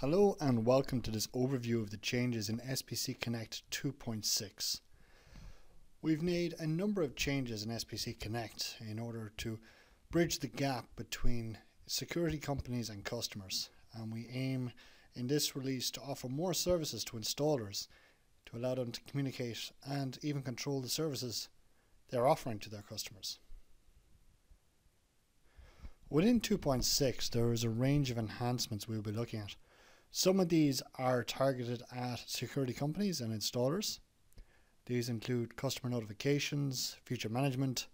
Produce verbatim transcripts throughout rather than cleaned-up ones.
Hello and welcome to this overview of the changes in S P C Connect two point six. We've made a number of changes in S P C Connect in order to bridge the gap between security companies and customers, and we aim in this release to offer more services to installers to allow them to communicate and even control the services they're offering to their customers. Within two point six there is a range of enhancements we will be looking at. Some of these are targeted at security companies and installers. These include customer notifications, feature management,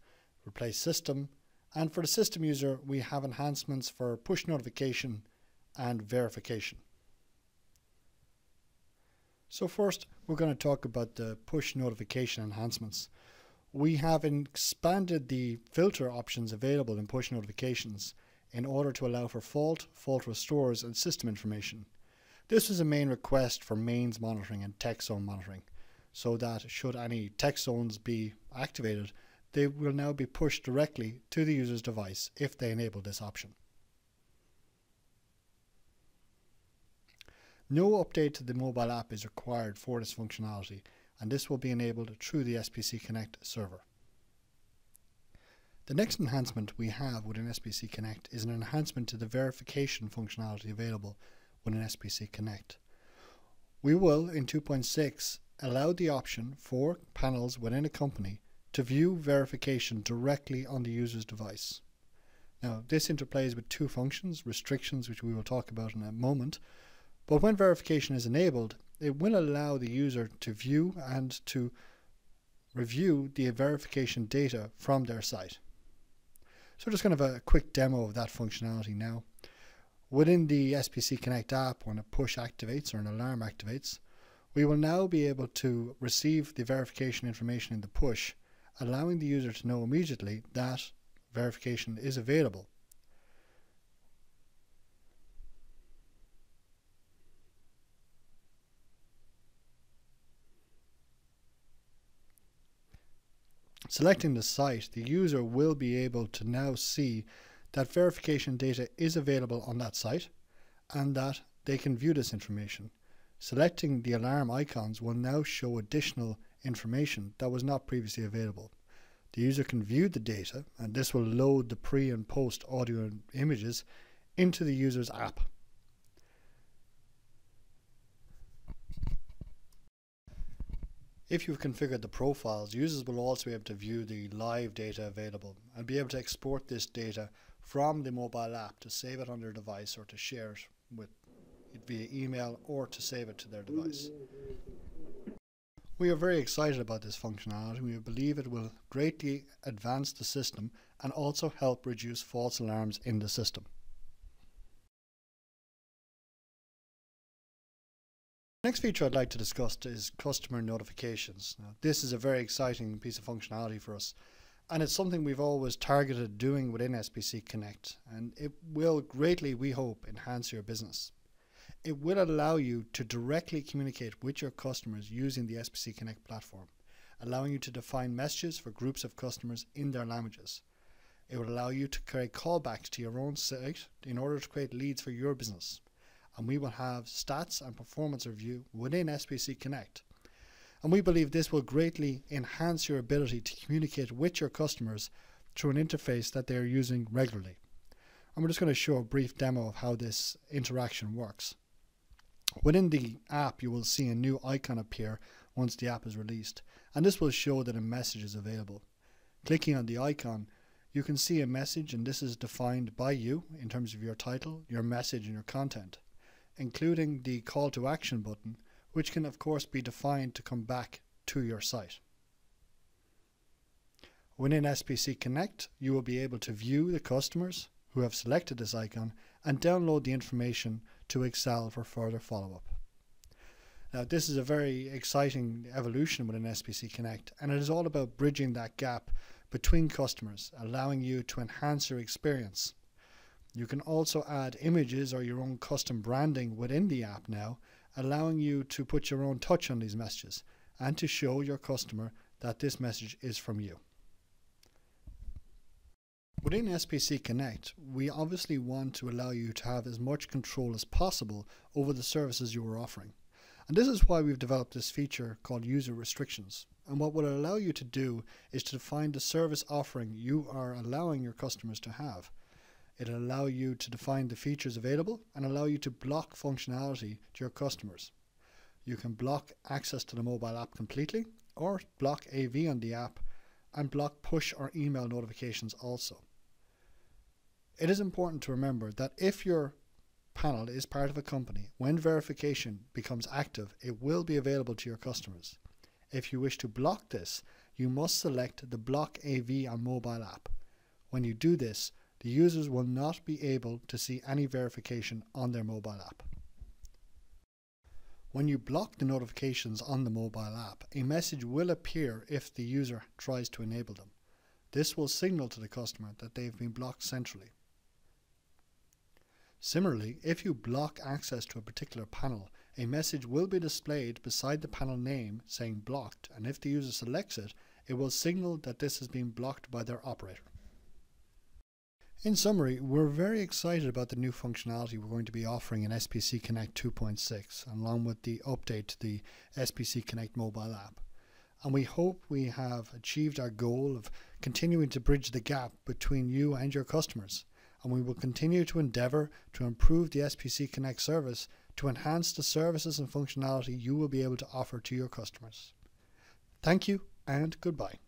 replace system, and for the system user we have enhancements for push notification and verification. So first we're going to talk about the push notification enhancements. We have expanded the filter options available in push notifications in order to allow for fault, fault restores, and system information. This was a main request for mains monitoring and tech zone monitoring, so that should any tech zones be activated, they will now be pushed directly to the user's device if they enable this option. No update to the mobile app is required for this functionality, and this will be enabled through the S P C Connect server. The next enhancement we have within S P C Connect is an enhancement to the verification functionality available within S P C Connect. We will, in two point six, allow the option for panels within a company to view verification directly on the user's device. Now, this interplays with two functions, restrictions, which we will talk about in a moment, but when verification is enabled, it will allow the user to view and to review the verification data from their site. So just kind of a quick demo of that functionality now. Within the S P C Connect app, when a push activates or an alarm activates, we will now be able to receive the verification information in the push, allowing the user to know immediately that verification is available. Selecting the site, the user will be able to now see that verification data is available on that site and that they can view this information. Selecting the alarm icons will now show additional information that was not previously available. The user can view the data, and this will load the pre and post audio and images into the user's app. If you've configured the profiles, users will also be able to view the live data available and be able to export this data from the mobile app to save it on their device or to share it with it via email or to save it to their device. We are very excited about this functionality. We believe it will greatly advance the system and also help reduce false alarms in the system. The next feature I'd like to discuss is customer notifications. Now, this is a very exciting piece of functionality for us, and it's something we've always targeted doing within S P C Connect, and it will greatly, we hope, enhance your business. It will allow you to directly communicate with your customers using the S P C Connect platform, allowing you to define messages for groups of customers in their languages. It will allow you to create callbacks to your own site in order to create leads for your business. And we will have stats and performance review within S P C Connect. And we believe this will greatly enhance your ability to communicate with your customers through an interface that they are using regularly. And we're just going to show a brief demo of how this interaction works. Within the app, you will see a new icon appear once the app is released, and this will show that a message is available. Clicking on the icon, you can see a message, and this is defined by you in terms of your title, your message, and your content, including the call to action button, which can of course be defined to come back to your site. Within S P C Connect, you will be able to view the customers who have selected this icon and download the information to Excel for further follow-up. Now, this is a very exciting evolution within S P C Connect, and it is all about bridging that gap between customers, allowing you to enhance your experience. You can also add images or your own custom branding within the app now, allowing you to put your own touch on these messages and to show your customer that this message is from you. Within S P C Connect, we obviously want to allow you to have as much control as possible over the services you are offering. And this is why we've developed this feature called user restrictions. And what will allow you to do is to define the service offering you are allowing your customers to have. It'll allow you to define the features available and allow you to block functionality to your customers. You can block access to the mobile app completely, or block A V on the app, and block push or email notifications also. It is important to remember that if your panel is part of a company, when verification becomes active, it will be available to your customers. If you wish to block this, you must select the Block A V on Mobile app. When you do this, the users will not be able to see any verification on their mobile app. When you block the notifications on the mobile app, a message will appear if the user tries to enable them. This will signal to the customer that they have been blocked centrally. Similarly, if you block access to a particular panel, a message will be displayed beside the panel name saying blocked, and if the user selects it, it will signal that this has been blocked by their operator. In summary, we're very excited about the new functionality we're going to be offering in S P C Connect two point six, along with the update to the S P C Connect mobile app. And we hope we have achieved our goal of continuing to bridge the gap between you and your customers. And we will continue to endeavour to improve the S P C Connect service to enhance the services and functionality you will be able to offer to your customers. Thank you and goodbye.